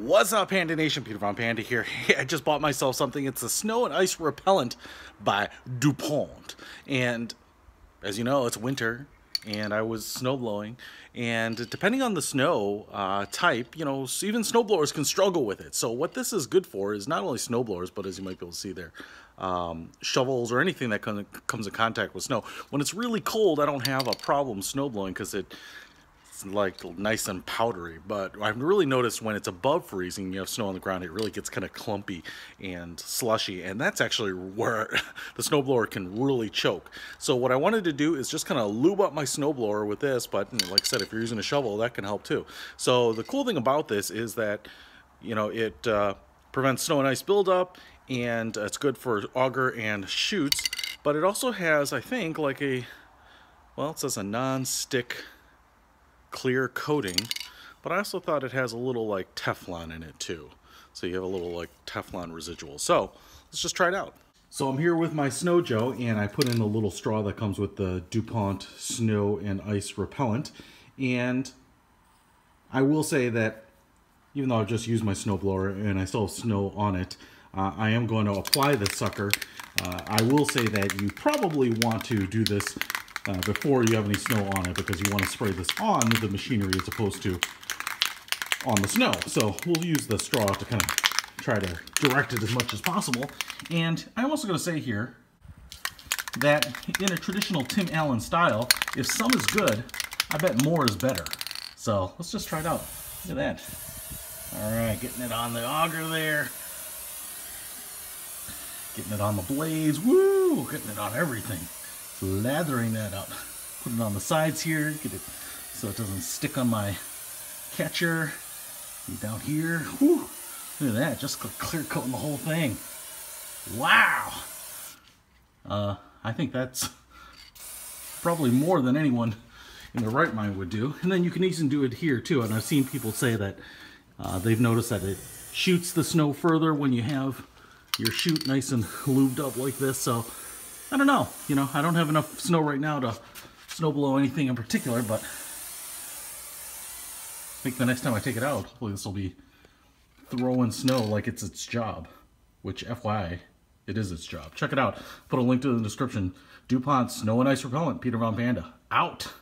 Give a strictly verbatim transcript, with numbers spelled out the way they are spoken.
What's up, Panda Nation? Peter Von Panda here. I just bought myself something. It's a snow and ice repellent by DuPont. And as you know, it's winter and I was snow blowing. And depending on the snow uh, type, you know, even snow blowers can struggle with it. So what this is good for is not only snow blowers, but as you might be able to see there, um, shovels or anything that comes in contact with snow. When it's really cold, I don't have a problem snow blowing because it... It's like nice and powdery, but I've really noticed when it's above freezing, you have snow on the ground, it really gets kind of clumpy and slushy, and that's actually where the snowblower can really choke. So what I wanted to do is just kind of lube up my snowblower with this, but like I said, if you're using a shovel, that can help too. So the cool thing about this is that, you know, it uh, prevents snow and ice buildup, and it's good for auger and shoots, but it also has, I think, like a, well, it says a non-stick clear coating, but I also thought it has a little like Teflon in it too. So you have a little like Teflon residual. So let's just try it out. So I'm here with my Snow Joe and I put in the little straw that comes with the DuPont snow and ice repellent. And I will say that even though I've just used my snowblower and I still have snow on it, uh, I am going to apply this sucker. Uh, I will say that you probably want to do this Uh, before you have any snow on it, because you want to spray this on the machinery as opposed to on the snow. So we'll use the straw to kind of try to direct it as much as possible. And I'm also going to say here that in a traditional Tim Allen style, if some is good, I bet more is better. So let's just try it out. Look at that. All right, getting it on the auger there. Getting it on the blades. Woo! Getting it on everything. Lathering that up, put it on the sides here, get it so it doesn't stick on my catcher. And down here, whew, look at that, just clear coating the whole thing. Wow, uh, I think that's probably more than anyone in their right mind would do. And then you can even do it here too. And I've seen people say that uh, they've noticed that it shoots the snow further when you have your chute nice and lubed up like this. So. I don't know, you know, I don't have enough snow right now to snow blow anything in particular, but I think the next time I take it out, hopefully this will be throwing snow like it's its job, which F Y I, it is its job. Check it out. Put a link to it in the description. DuPont Snow and Ice Repellent, Peter Von Panda, out.